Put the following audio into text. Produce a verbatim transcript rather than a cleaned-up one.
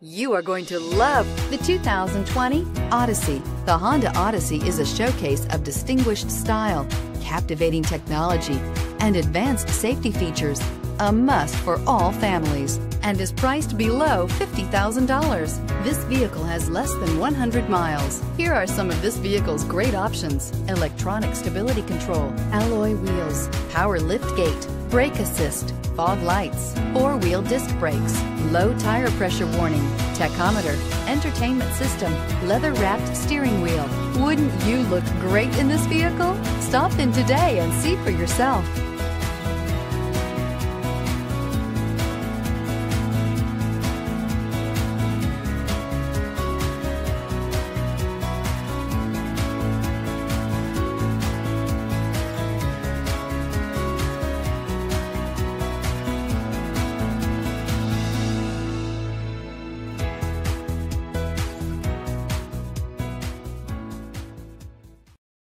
You are going to love the two thousand twenty Odyssey. The Honda Odyssey is a showcase of distinguished style, captivating technology, and advanced safety features, a must for all families, and is priced below fifty thousand dollars. This vehicle has less than one hundred miles. Here are some of this vehicle's great options: electronic stability control, alloy wheels, power liftgate, brake assist, fog lights, four-wheel disc brakes, low tire pressure warning, tachometer, entertainment system, leather-wrapped steering wheel. Wouldn't you look great in this vehicle? Stop in today and see for yourself.